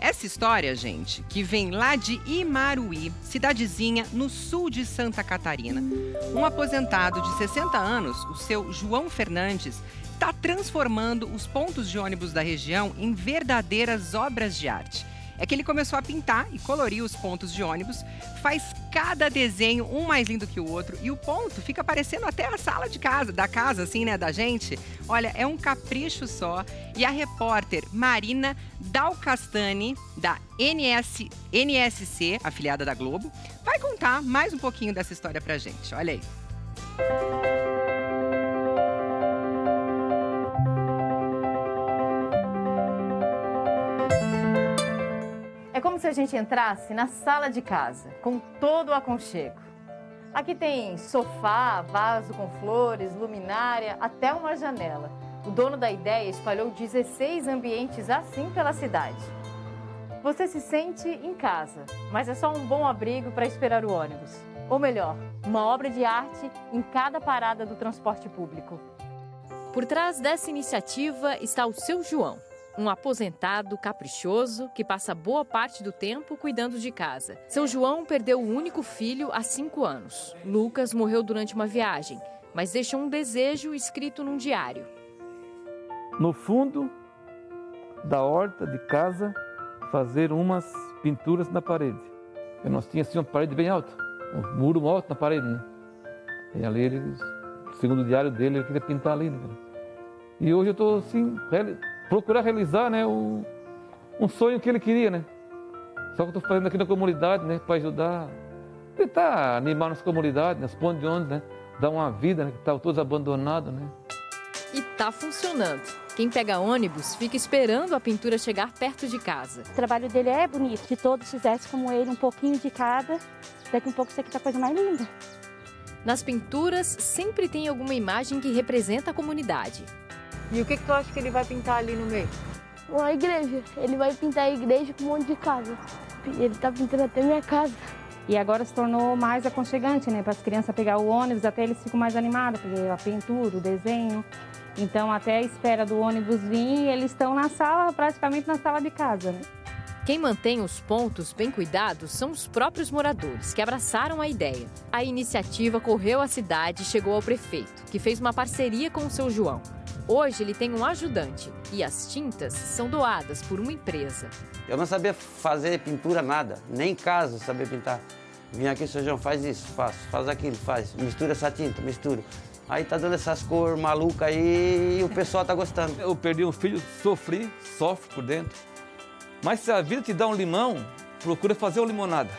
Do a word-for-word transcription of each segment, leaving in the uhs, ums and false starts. Essa história, gente, que vem lá de Imaruí, cidadezinha no sul de Santa Catarina. Um aposentado de sessenta anos, o seu João Fernandes, está transformando os pontos de ônibus da região em verdadeiras obras de arte. É que ele começou a pintar e colorir os pontos de ônibus, faz cada desenho, um mais lindo que o outro, e o ponto fica parecendo até a sala de casa, da casa, assim, né, da gente. Olha, é um capricho só. E a repórter Marina Dalcastani, da N S C, afiliada da Globo, vai contar mais um pouquinho dessa história pra gente. Olha aí. É como se a gente entrasse na sala de casa, com todo o aconchego. Aqui tem sofá, vaso com flores, luminária, até uma janela. O dono da ideia espalhou dezesseis ambientes assim pela cidade. Você se sente em casa, mas é só um bom abrigo para esperar o ônibus. Ou melhor, uma obra de arte em cada parada do transporte público. Por trás dessa iniciativa está o seu João. Um aposentado caprichoso que passa boa parte do tempo cuidando de casa. Seu João perdeu o único filho há cinco anos. Lucas morreu durante uma viagem, mas deixou um desejo escrito num diário. No fundo da horta de casa, fazer umas pinturas na parede. Eu nós tínhamos assim, uma parede bem alta, um muro alto na parede, né? E ali, ele, segundo o diário dele, ele queria pintar ali. Né? E hoje eu estou assim... procurar realizar, né, o, um sonho que ele queria, né? Só que eu estou fazendo aqui na comunidade, né, para ajudar, tentar animar nossa comunidade, nas pontes de ônibus, né? Dar uma vida, né, que estavam todos abandonados, né? E tá funcionando. Quem pega ônibus fica esperando a pintura chegar perto de casa. O trabalho dele é bonito, se todos fizessem como ele, um pouquinho de cada, daqui um pouco isso aqui tá a coisa mais linda. Nas pinturas sempre tem alguma imagem que representa a comunidade. E o que, que tu acha que ele vai pintar ali no meio? Uma igreja. Ele vai pintar a igreja com um monte de casa. Ele tá pintando até minha casa. E agora se tornou mais aconchegante, né? Para as crianças pegar o ônibus, até eles ficam mais animados, porque a pintura, o desenho. Então, até a espera do ônibus vir, eles estão na sala, praticamente na sala de casa, né? Quem mantém os pontos bem cuidados são os próprios moradores, que abraçaram a ideia. A iniciativa correu a cidade e chegou ao prefeito, que fez uma parceria com o seu João. Hoje ele tem um ajudante e as tintas são doadas por uma empresa. Eu não sabia fazer pintura nada, nem em casa sabia pintar. Vim aqui, seu João, faz isso, faz, faz aquilo, faz, mistura essa tinta, mistura. Aí tá dando essas cores malucas aí e o pessoal tá gostando. Eu perdi um filho, sofri, sofro por dentro. Mas se a vida te dá um limão, procura fazer uma limonada.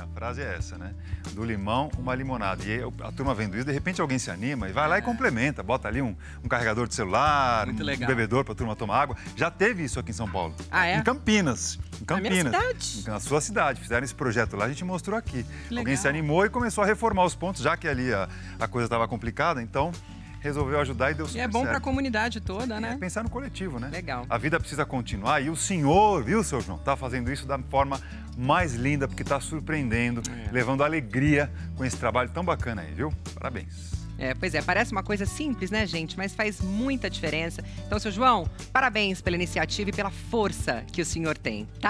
A frase é essa, né? Do limão, uma limonada. E aí, a turma vendo isso, de repente alguém se anima e vai lá e complementa. Bota ali um, um carregador de celular, muito um legal. Bebedor para a turma tomar água. Já teve isso aqui em São Paulo. Ah, é? Em Campinas. Em Campinas. Na minha cidade. Na sua cidade. Fizeram esse projeto lá, a gente mostrou aqui. Alguém se animou e começou a reformar os pontos, já que ali a, a coisa estava complicada, então... resolveu ajudar e deu certo. E é bom para a comunidade toda, né? É pensar no coletivo, né? Legal. A vida precisa continuar e o senhor, viu, seu João, tá fazendo isso da forma mais linda, porque tá surpreendendo, é. levando alegria com esse trabalho tão bacana aí, viu? Parabéns. É, pois é, parece uma coisa simples, né, gente? Mas faz muita diferença. Então, seu João, parabéns pela iniciativa e pela força que o senhor tem, tá?